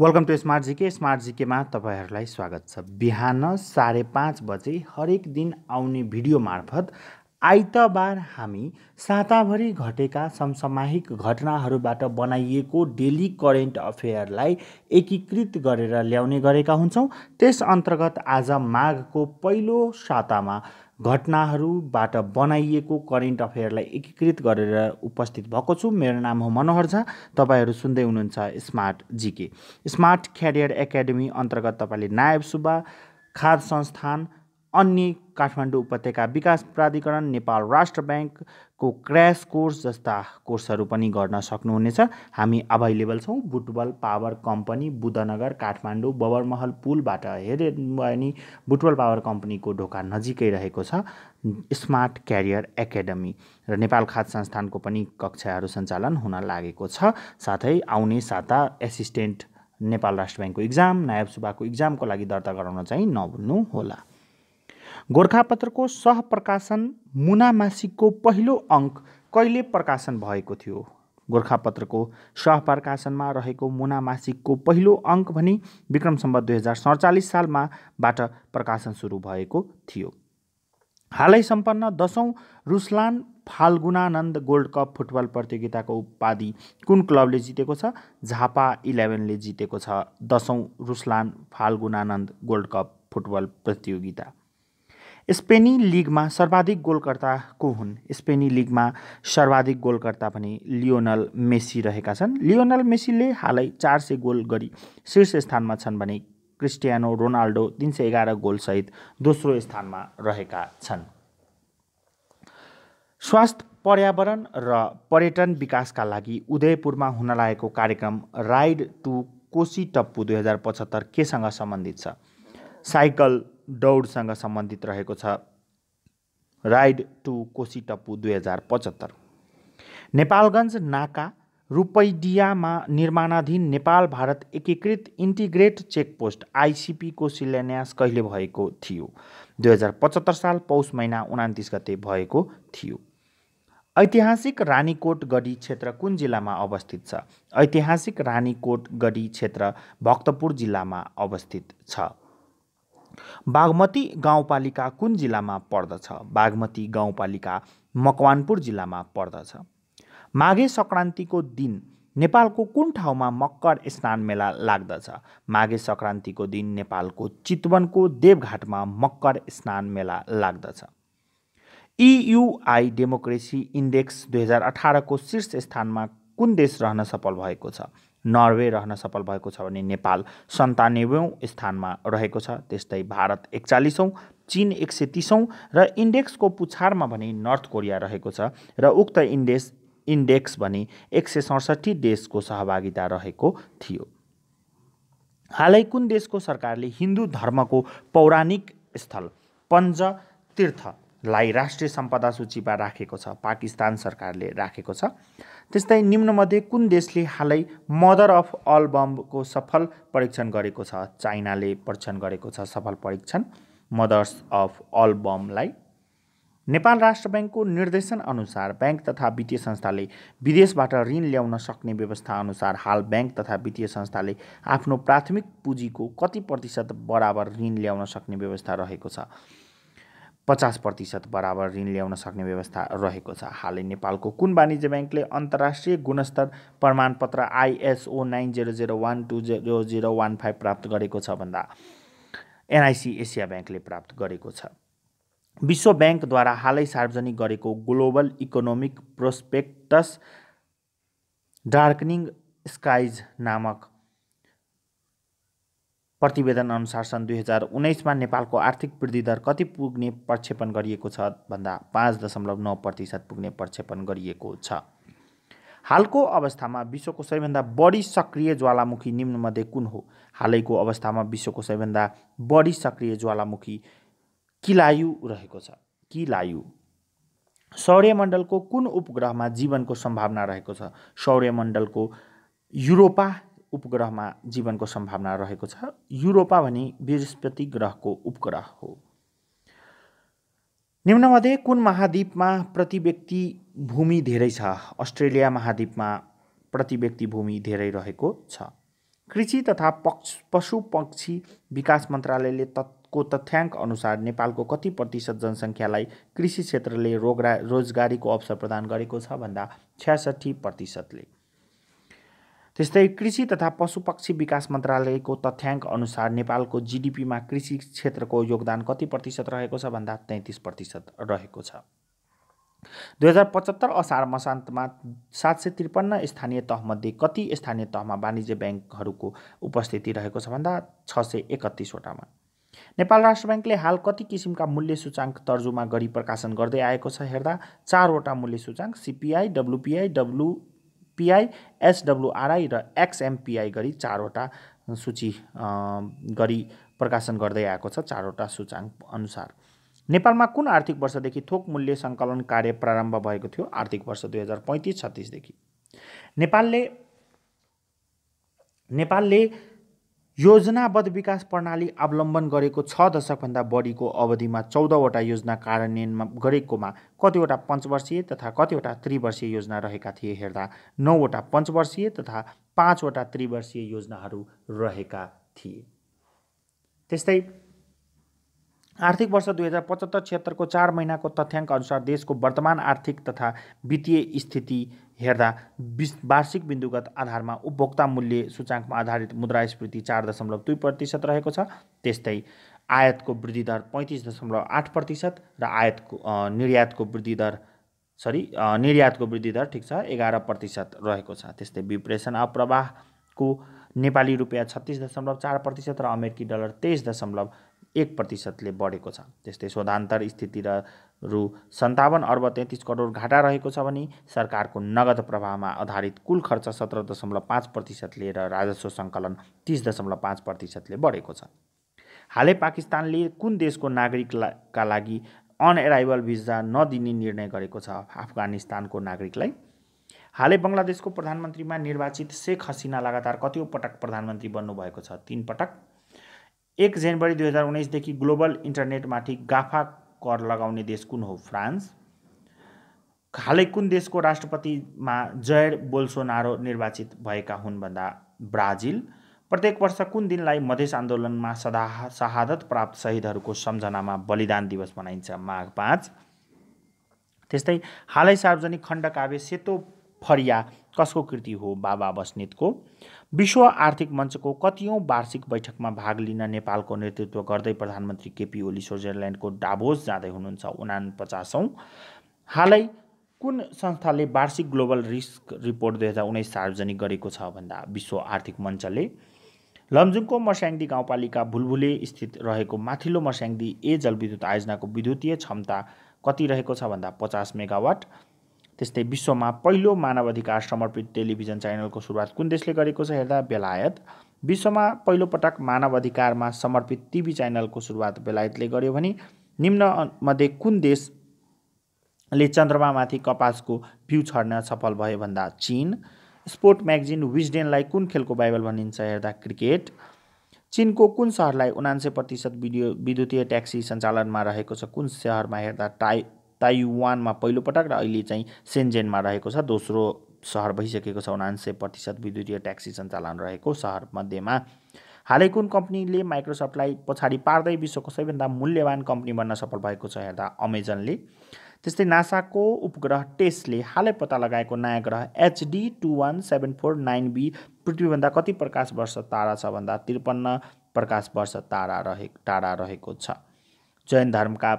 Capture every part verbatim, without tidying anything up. Welcome to smart GK. Smart जीकेमा तपाईहरुलाई स्वागत छ। बिहान साढे पाँच बजे हरेक दिन आउने भिडियो मार्फत आइतबार हामी साताभरि घटेका समसामयिक घटनाहरूबाट बनाइएको डेली करेन्ट अफेयरलाई एकीकृत गरेर ल्याउने गरेका हुन्छौं। त्यस अन्तर्गत आज माघको पहिलो सातामा घटनाहरूबाट बनाइएको करेन्ट अफेयरलाई एकीकृत गरेर उपस्थित भएको छु। मेरो नाम हो मनोहर झा, तपाईहरू सुन्दै हुनुहुन्छ smart GK. Smart career academy अन्तर्गत तपाईले नायब सुब्बा, खाद संस्थान, अन्य काठमाडौँ उपत्यका विकास प्राधिकरण, नेपाल राष्ट्र बैंकको क्रैश कोर्स जस्ता कोर्सहरू पनि गर्न सक्नुहुनेछ। हामी अभाइलेबल छौँ। बुटवल पावर कम्पनी, बुधनगर, काठमाडौँ बबरमहल पुलबाट हेर्नु भयो भने बुटवल पावर कम्पनीको ढोका नजिकै रहेको छ स्मार्ट क्यारियर एकाडेमी र नेपाल खाद संस्थानको पनि कक्षाहरू सञ्चालन हुन लागेको छ। साथै आउने साता एसिस्टेन्ट नेपाल राष्ट्र बैंकको इक्जाम, नायब सुब्बाको इक्जामको लागि दर्ता गराउन चाहिँ नभुल्नुहोला। गोरखापत्रको सहप्रकाशन मुनामासिकको पहिलो अङ्क कहिले प्रकाशन भएको थियो? गोरखापत्रको सहप्रकाशनमा रहेको मुनामासिकको पहिलो अङ्क भने विक्रम सम्वत दुई हजार सडचालीस सालमा बाट प्रकाशन सुरु भएको थियो। हालै सम्पन्न दसौँ Ruslan Falgunanand gold cup football प्रतियोगिताको उपाधि कुन क्लबले जितेको छ? झापा इलेभेनले जितेको छ दसौँ Ruslan Falgunanand gold cup football प्रतियोगिता। स्पेनी लीगमा सर्वाधिक गोलकर्ता को हुन्? स्पेनी लीगमा सर्वाधिक गोलकर्ता भने लियोनल मेसी रहेका छन्। लियोनल मेसीले हालै चार सय गोल गरी शीर्ष स्थानमा छन् भने क्रिस्टियानो रोनाल्डो तीन सय एघार गोलसहित दोस्रो स्थानमा रहेका छन्। स्वास्थ्य, पर्यावरण र पर्यटन विकासका लागि उदयपुरमा हुन लागेको कार्यक्रम राइड टु कोशी टप्पु दुई हजार पचहत्तर केसँग सम्बन्धित छ? साइकल दौडसँग सम्बन्धित रहेको छ राइड टु कोशी टप्पु दुई हजार पचहत्तर। नेपालगञ्ज नाका रूपैडियामा निर्माणाधीन नेपाल भारत एकीकृत इन्टिग्रेट चेकपोस्ट आईसीपी को शिलान्यास कहिले भएको थियो? दुई हजार पचहत्तर साल पौष महिना उनान्तीस गते भएको थियो। ऐतिहासिक रानीकोट गढी क्षेत्र कुन जिल्लामा अवस्थित छ? ऐतिहासिक रानीकोट गढी क्षेत्र भक्तपुर जिल्लामा अवस्थित छ। बागमती गाउँपालिका कुन जिल्लामा पर्दछ? बागमती गाउँपालिका मकवानपुर जिल्लामा पर्दछ। माघे सङ्क्रान्तिको दिन नेपालको कुन ठाउँमा मकर स्नान मेला लाग्दछ? माघे सङ्क्रान्तिको दिन नेपालको चितवनको देवघाटमा मकर स्नान मेला लाग्दछ। इयुआई डेमोक्रेसी इन्डेक्स दुई हजार अठारको शीर्ष स्थानमा कुन देश रहन सफल भएको छ? नर्वे रहन सफल भएको छ भने नेपाल सन्तानब्बेौँ स्थानमा रहेको छ। त्यस्तै भारत एकचालिसौँ, चीन एक सय तिसौँ र इन्डेक्सको पुछारमा भने नर्थ कोरिया रहेको छ र उक्त इन्डेक्स इन्डेक्स भने एक सय सडसठी देशको सहभागिता रहेको थियो। हालै कुन देशको सरकारले हिन्दू धर्मको पौराणिक स्थल पञ्च तीर्थ लाई राष्ट्रिय सम्पदा सूचीमा राखेको छ? पाकिस्तान सरकारले राखेको छ। त्यस्तै निम्नमध्ये कुन देशले हालै मदर अफ अल बम्बको सफल परीक्षण गरेको छ? चाइनाले परीक्षण गरेको छ सफल परीक्षण मदर्स अफ अल बम्बलाई। नेपाल राष्ट्र बैंकको निर्देशन अनुसार बैंक तथा वित्तीय संस्थाले विदेशबाट ऋण ल्याउन सक्ने व्यवस्था अनुसार हाल बैंक तथा वित्तीय संस्थाले आफ्नो प्राथमिक पुँजीको कति प्रतिशत बराबर ऋण ल्याउन सक्ने व्यवस्था रहेको छ? पचास प्रतिशत बराबर ऋण ल्याउन सक्ने व्यवस्था रहेको छ। हालै नेपालको कुन वाणिज्य ब्याङ्कले अन्तर्राष्ट्रिय गुणस्तर प्रमाणपत्र ISO nine zero zero one two zero zero one five प्राप्त गरेको छ भन्दा एनआइसी एसिया ब्याङ्कले प्राप्त गरेको छ। विश्व ब्याङ्कद्वारा हालै सार्वजनिक गरेको global economic prospects darkening skies नामक प्रतिवेदन अनुसार सन् दुई हजार उन्नाइसमा नेपालको आर्थिक वृद्धि दर कति पुग्ने प्रक्षेपण गरिएको छ भन्दा पाँच दशमलव नौ प्रतिशत पुग्ने प्रक्षेपण गरिएको छ। हालको अवस्थामा विश्वको सबैभन्दा बढी सक्रिय ज्वालामुखी निम्नमध्ये कुन हो? हालैको अवस्थामा विश्वको सबैभन्दा बढी सक्रिय ज्वालामुखी किलायु रहेको छ। किलायु सौर्यमण्डलको कुन उपग्रहमा जीवनको सम्भावना रहेको छ? सौर्यमण्डलको युरोपा उपग्रहमा जीवनको सम्भावना रहेको छ। युरोपा भने बृहस्पति ग्रहको उपग्रह हो। निम्नमध्ये कुन महाद्वीपमा प्रति व्यक्ति भूमि धेरै छ? अस्ट्रेलिया महाद्वीपमा प्रति व्यक्ति भूमि धेरै रहेको छ। कृषि तथा पशु पक्षी विकास मन्त्रालयले को तथ्याङ्क अनुसार नेपालको कति प्रतिशत जनसङ्ख्यालाई कृषि क्षेत्रले रोजगार रोजगारीको अवसर प्रदान गरेको छ भन्दा छ्यासठी प्रतिशतले। त्यस्तै कृषि तथा पशुपक्षी विकास मन्त्रालयको तथ्याङ्क अनुसार नेपालको जीडीपीमा कृषि क्षेत्रको योगदान कति प्रतिशत रहेको छ भन्दा तैँतिस प्रतिशत रहेको छ। दुई हजार पचहत्तर असार मसान्तमा सात सय त्रिपन्न स्थानीय तहमध्ये कति स्थानीय तहमा वाणिज्य ब्याङ्कहरूको उपस्थिति रहेको छ भन्दा छ सय एकतिसवटामा। नेपाल राष्ट्र बैंकले हाल कति किसिमका मूल्य सूचांक तर्जुमा गरी प्रकाशन गर्दै आएको छ हेर्दा चारवटा मूल्य सूचांक सीपीआई, डब्लुपीआई, डब्लुपीआई, एसडब्लुआरआई र एक्सएमपीआई गरी चारवटा सूची गरी प्रकाशन गर्दै आएको छ। चारवटा सूचांक अनुसार नेपालमा कुन आर्थिक वर्षदेखि थोक मूल्य सङ्कलन कार्य प्रारम्भ भएको थियो? आर्थिक वर्ष दुई हजार पैंतीस छत्तीस देखि नेपालले नेपालले योजनाबद्ध विकास प्रणाली अवलम्बन गरेको छ दशकभन्दा बढीको अवधिमा चौधवटा योजना कार्यान्वयनमा गरेकोमा कतिवटा पञ्चवर्षीय तथा कतिवटा त्रिवर्षीय योजना रहेका थिए हेर्दा नौवटा पञ्चवर्षीय तथा पाँचवटा त्रिवर्षीय योजनाहरू रहेका थिए। त्यस्तै आर्थिक वर्ष दुई हजार पचहत्तर छिहत्तरको चार महिनाको तथ्याङ्क अनुसार देशको वर्तमान आर्थिक तथा वित्तीय स्थिति हेर्दा वार्षिक बिन्दुगत आधारमा उपभोक्ता मूल्य सूचाङ्कमा आधारित मुद्रास्फीति चार दशमलव दुई प्रतिशत रहेको छ। त्यस्तै आयातको वृद्धि दर पैँतिस दशमलव आठ प्रतिशत र आयातको निर्यातको वृद्धि दर सरी निर्यातको वृद्धि दर ठिक छ एघार प्रतिशत रहेको छ। त्यस्तै विप्रेषण अप्रवाहको नेपाली रुपियाँ छत्तिस दशमलव चार प्रतिशत र अमेरिकी डलर तेइस दशमलव एक प्रतिशतले बढेको छ। त्यस्तै शोधान्तर स्थिति र रु सन्तावन अर्ब तैँतिस करोड घाटा रहेको छ भने सरकारको नगद प्रवाहमा आधारित कुल खर्च सत्र दशमलव पाँच प्रतिशतले र राजस्व सङ्कलन तीस दशमलव पाँच प्रतिशतले बढेको छ। हालै पाकिस्तानले कुन देशको नागरिकका लागि अनएराइभल भिजा नदिने निर्णय गरेको छ? अफगानिस्तानको नागरिकलाई। हालै बङ्गलादेशको प्रधानमन्त्रीमा निर्वाचित शेख हसिना लगातार कतिवटा पटक प्रधानमन्त्री बन्नुभएको छ? तीन पटक। एक जनवरी दुई हजार उन्नाइसदेखि ग्लोबल इन्टरनेटमाथि गाफा कर लगाउने देश कुन हो? फ्रान्स। हालै कुन देशको राष्ट्रपतिमा जैर बोल्सोनारो निर्वाचित भएका हुन् भन्दा ब्राजिल। प्रत्येक वर्ष कुन दिनलाई मधेस आन्दोलनमा सदा शहादत प्राप्त शहीदहरूको सम्झनामा बलिदान दिवस मनाइन्छ? माघ पाँच। त्यस्तै हालै सार्वजनिक खण्डकाव्य सेतो फरिया कसको कृति हो? बाबा बस्नेतको। विश्व आर्थिक मञ्चको कतियौँ वार्षिक बैठकमा भाग लिन नेपालको नेतृत्व गर्दै प्रधानमन्त्री केपी ओली स्विजरल्यान्डको डाभोस जाँदै हुनुहुन्छ? उनापचासौँ। हालै कुन संस्थाले वार्षिक ग्लोबल रिस्क रिपोर्ट दुई हजार उन्नाइस सार्वजनिक गरेको छ भन्दा विश्व आर्थिक मञ्चले। लमजुङको मर्स्याङदी गाउँपालिका भुलभुले स्थित रहेको माथिल्लो मर्स्याङदी ए जलविद्युत आयोजनाको विद्युतीय क्षमता कति रहेको छ भन्दा पचास मेगावाट। त्यस्तै विश्वमा पहिलो मानवाधिकार समर्पित टेलिभिजन च्यानलको सुरुवात कुन देशले गरेको छ हेर्दा बेलायत। विश्वमा पहिलोपटक मानवाधिकारमा समर्पित टिभी च्यानलको सुरुवात बेलायतले गर्यो भने निम्नमध्ये कुन देशले चन्द्रमामाथि कपासको बिउ छर्न सफल भयो भन्दा चीन। स्पोर्ट म्यागजिन विजडेनलाई कुन खेलको बाइबल भनिन्छ हेर्दा क्रिकेट। चीनको कुन सहरलाई उनान्सय प्रतिशत विद्युत विद्युतीय ट्याक्सी सञ्चालनमा रहेको छ? कुन सहरमा हेर्दा टाइ ताइवानमा पहिलोपटक र अहिले चाहिँ सेन्जेनमा रहेको छ। दोस्रो सहर भइसकेको छ उनान्सय प्रतिशत विद्युतीय ट्याक्सी सञ्चालन रहेको सहरमध्येमा। हालै कुन कम्पनीले माइक्रोसफ्टलाई पछाडि पार्दै विश्वको सबैभन्दा मूल्यवान कम्पनी बन्न सफल भएको छ हेर्दा अमेजनले। त्यस्तै नासाको उपग्रह टेस्टले हालै पत्ता लगाएको नयाँ ग्रह HD two one seven four nine B पृथ्वीभन्दा कति प्रकाश वर्ष टाढा छ भन्दा त्रिपन्न प्रकाश वर्ष टाढा रहे टाढा रहेको छ। जैन धर्मका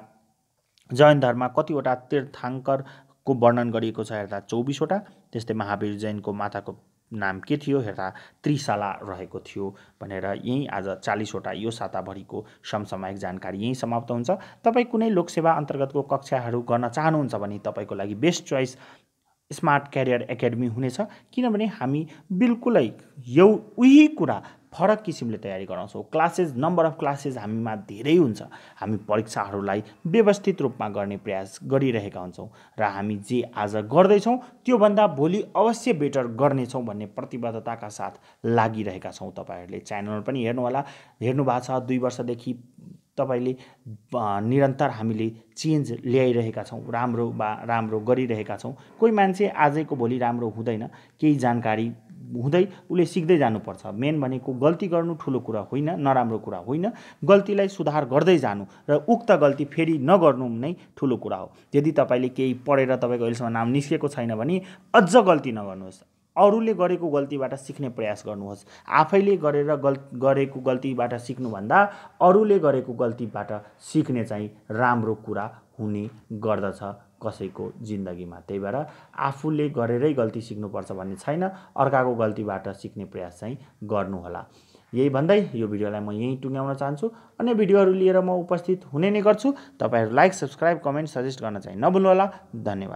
जैन धर्ममा कतिवटा तीर्थाङ्करको वर्णन गरिएको छ हेर्दा चौबिसवटा। त्यस्तै महावीर जैनको माताको नाम के थियो हेर्दा त्रिशाला रहेको थियो भनेर यहीँ आज चालिसवटा यो साताभरिको समसामयिक जानकारी यहीँ समाप्त हुन्छ। तपाईँ कुनै लोकसेवा अन्तर्गतको कक्षाहरू गर्न चाहनुहुन्छ भने तपाईँको लागि best choice smart career academy हुनेछ, किनभने हामी बिल्कुलै यो उही कुरा फरक किसिमले तयारी गराउँछौँ। क्लासेस नम्बर अफ क्लासेस हामीमा धेरै हुन्छ। हामी परीक्षाहरूलाई व्यवस्थित रूपमा गर्ने प्रयास गरिरहेका हुन्छौँ र हामी जे आज गर्दैछौँ त्योभन्दा भोलि अवश्य बेटर गर्नेछौँ भन्ने प्रतिबद्धताका साथ लागिरहेका छौँ। तपाईँहरूले च्यानल पनि हेर्नुहोला, हेर्नु भएको छ। दुई वर्षदेखि तपाईले निरन्तर हामीले चेन्ज ल्याइरहेका छौँ, राम्रो बा राम्रो गरिरहेका छौँ। कोही मान्छे आजैको भोलि राम्रो हुँदैन, केही जानकारी हुँदै उले सिक्दै जानुपर्छ। मेन भनेको गल्ती गर्नु ठुलो कुरा होइन, नराम्रो कुरा होइन, गल्तीलाई सुधार गर्दै जानु र उक्त गल्ती फेरि नगर्नु नै ठुलो कुरा हो। यदि तपाईले केही पढेर तपाईको अहिलेसम्म नाम निस्केको छैन भने अझ गल्ती नगर्नुहोस्, अरूले गरेको गल्तीबाट सिक्ने प्रयास गर्नुहोस्। आफैले गरेर गरेको गल्तीबाट सिक्नु भन्दा अरूले गरेको गल्तीबाट सिक्ने चाहिँ राम्रो कुरा हुने गर्दछ कसैको जिन्दगीमा। त्यही भएर आफूले गरेरै गल्ती सिक्नुपर्छ भन्ने छैन, अर्काको गल्तीबाट सिक्ने प्रयास चाहिँ गर्नुहोला। यही भन्दै यो भिडियोलाई म यहीँ टुङ्ग्याउन चाहन्छु। अन्य भिडियोहरू लिएर म उपस्थित हुने नै गर्छु। तपाईँहरू लाइक, सब्सक्राइब, कमेन्ट, सजेस्ट गर्न चाहिँ नभुल्नुहोला। धन्यवाद।